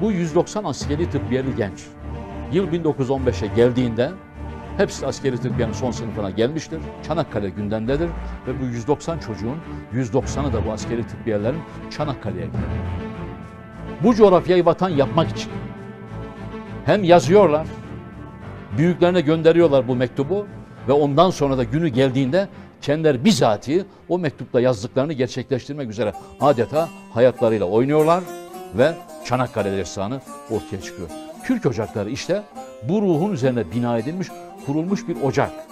Bu 190 askeri tıbbiyeli genç yıl 1915'e geldiğinde hepsi askeri tıbbiyenin son sınıfına gelmiştir. Çanakkale gündemdedir ve bu 190 çocuğun 190'ı da bu askeri tıbbiyelerin Çanakkale'ye gidiyor. Bu coğrafyayı vatan yapmak için hem yazıyorlar, büyüklerine gönderiyorlar bu mektubu ve ondan sonra da günü geldiğinde kendileri bizatihi o mektupta yazdıklarını gerçekleştirmek üzere adeta hayatlarıyla oynuyorlar ve Çanakkale destanı ortaya çıkıyor. Türk ocakları işte bu ruhun üzerine bina edilmiş, kurulmuş bir ocak.